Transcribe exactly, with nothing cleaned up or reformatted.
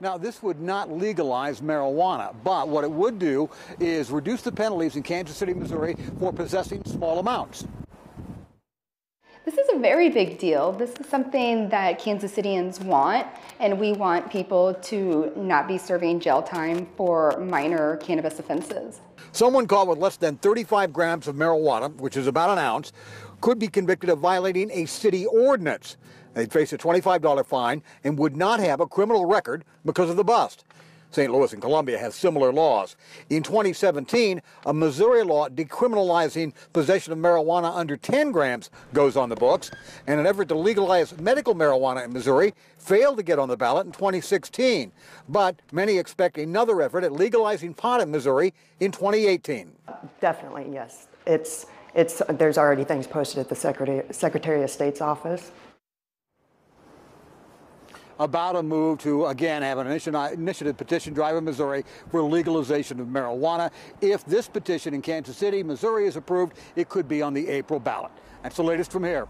Now, this would not legalize marijuana, but what it would do is reduce the penalties in Kansas City, Missouri for possessing small amounts. This is a very big deal. This is something that Kansas Cityans want, and we want people to not be serving jail time for minor cannabis offenses. Someone caught with less than thirty-five grams of marijuana, which is about an ounce, could be convicted of violating a city ordinance. They'd face a twenty-five dollar fine and would not have a criminal record because of the bust. Saint Louis and Columbia have similar laws. In twenty seventeen, a Missouri law decriminalizing possession of marijuana under ten grams goes on the books, and an effort to legalize medical marijuana in Missouri failed to get on the ballot in twenty sixteen. But many expect another effort at legalizing pot in Missouri in twenty eighteen. Definitely, yes. It's, it's, there's already things posted at the Secretary, Secretary of State's office about a move to, again, have an initiative petition drive in Missouri for legalization of marijuana. If this petition in Kansas City, Missouri is approved, it could be on the April ballot. That's the latest from here.